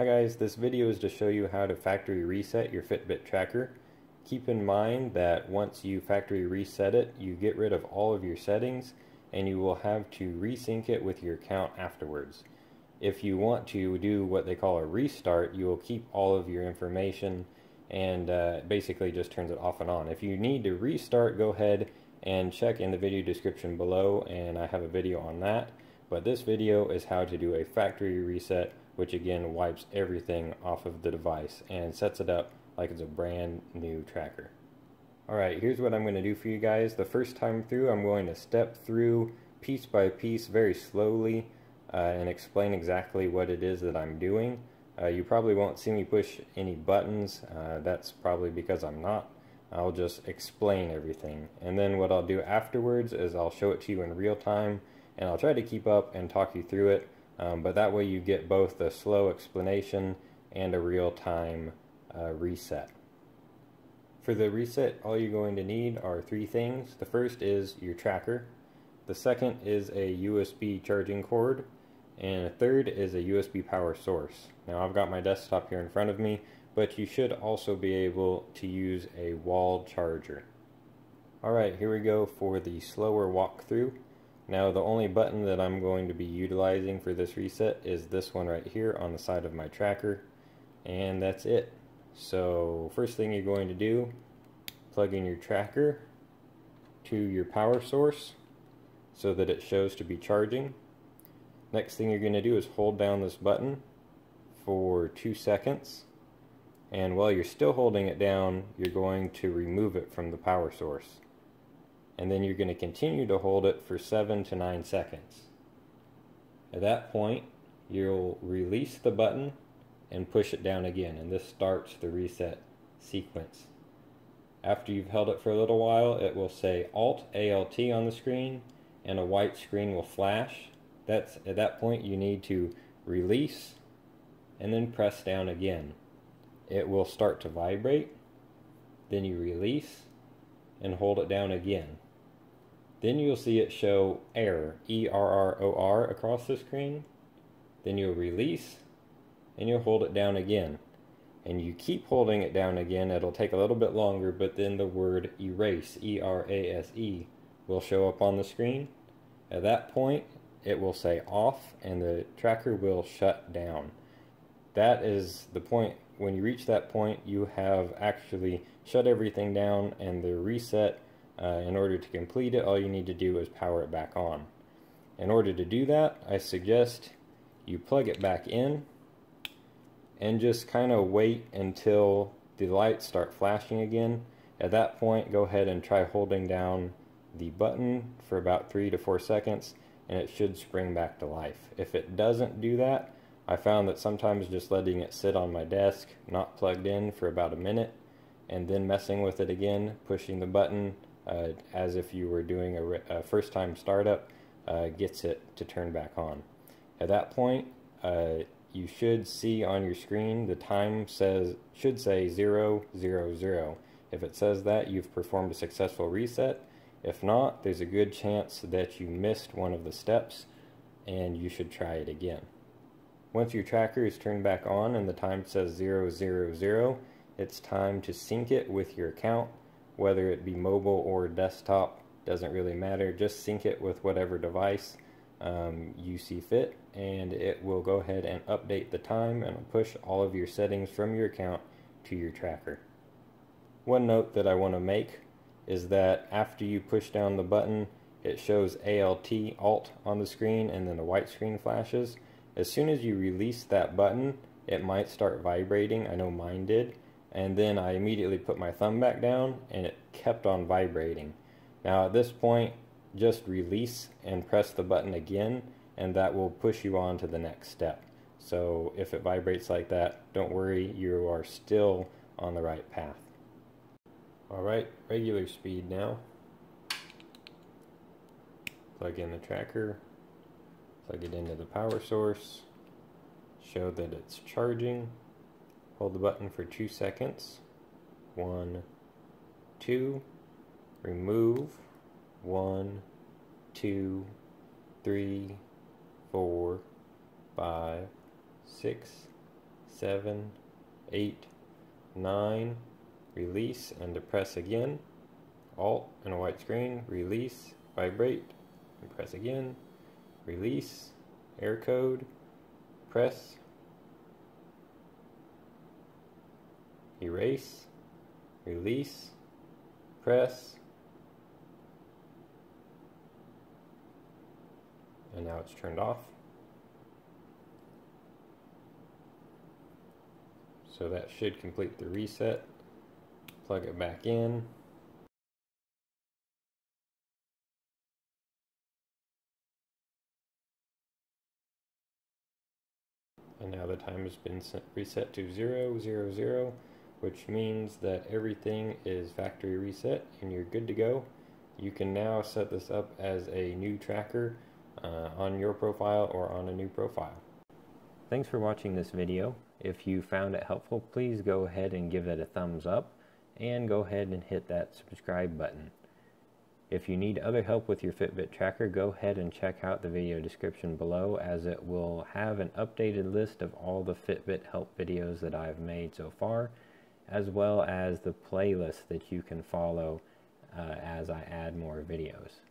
Hi guys, this video is to show you how to factory reset your Fitbit tracker. Keep in mind that once you factory reset it, you get rid of all of your settings and you will have to resync it with your account afterwards. If you want to do what they call a restart, you will keep all of your information and basically just turns it off and on. If you need to restart, go ahead and check in the video description below and I have a video on that. But this video is how to do a factory reset, which again wipes everything off of the device and sets it up like it's a brand new tracker. Alright, here's what I'm going to do for you guys. The first time through, I'm going to step through piece by piece very slowly and explain exactly what it is that I'm doing. You probably won't see me push any buttons. That's probably because I'm not. I'll just explain everything. And then what I'll do afterwards is I'll show it to you in real time and I'll try to keep up and talk you through it. But that way you get both a slow explanation and a real-time reset. For the reset, all you're going to need are three things. The first is your tracker. The second is a USB charging cord. And the third is a USB power source. Now I've got my desktop here in front of me, but you should also be able to use a wall charger. Alright, here we go for the slower walkthrough. Now the only button that I'm going to be utilizing for this reset is this one right here on the side of my tracker, and that's it. So first thing you're going to do, plug in your tracker to your power source so that it shows to be charging. Next thing you're going to do is hold down this button for 2 seconds, and while you're still holding it down, you're going to remove it from the power source. And then you're going to continue to hold it for 7 to 9 seconds. At that point, you'll release the button and push it down again, and this starts the reset sequence. After you've held it for a little while, it will say Alt ALT on the screen and a white screen will flash. At that point you need to release and then press down again. It will start to vibrate, then you release and hold it down again. Then you'll see it show error, E-R-R-O-R, across the screen. Then you'll release and you'll hold it down again. And you keep holding it down again. It'll take a little bit longer, but then the word erase, E-R-A-S-E, will show up on the screen. At that point, it will say off and the tracker will shut down. That is the point. When you reach that point, you have actually shut everything down, and the reset, in order to complete it, all you need to do is power it back on. In order to do that, I suggest you plug it back in and just kind of wait until the lights start flashing again. At that point, go ahead and try holding down the button for about 3 to 4 seconds, and it should spring back to life. If it doesn't do that, I found that sometimes just letting it sit on my desk, not plugged in, for about a minute, and then messing with it again, pushing the button as if you were doing a first-time startup, gets it to turn back on. At that point, you should see on your screen the time should say 000. If it says that, you've performed a successful reset. If not, there's a good chance that you missed one of the steps, and you should try it again. Once your tracker is turned back on and the time says 000, it's time to sync it with your account, whether it be mobile or desktop, doesn't really matter. Just sync it with whatever device you see fit, and it will go ahead and update the time and push all of your settings from your account to your tracker. One note that I want to make is that after you push down the button, it shows ALT on the screen and then the white screen flashes. As soon as you release that button, it might start vibrating. I know mine did. And then I immediately put my thumb back down and it kept on vibrating. Now at this point, just release and press the button again, and that will push you on to the next step. So if it vibrates like that, don't worry, you are still on the right path. Alright, regular speed now. Plug in the tracker. Plug it into the power source, show that it's charging, hold the button for 2 seconds, 1, 2, remove, 1, 2, 3, 4, 5, 6, 7, 8, 9, release and depress again, Alt and a white screen, release, vibrate, and press again, release, air code, press, erase, release, press, and now it's turned off. So that should complete the reset. Plug it back in. And now the time has been reset to 0, 0, 0, which means that everything is factory reset and you're good to go. You can now set this up as a new tracker on your profile or on a new profile. Thanks for watching this video. If you found it helpful, please go ahead and give it a thumbs up and go ahead and hit that subscribe button. If you need other help with your Fitbit tracker, go ahead and check out the video description below, as it will have an updated list of all the Fitbit help videos that I've made so far, as well as the playlist that you can follow as I add more videos.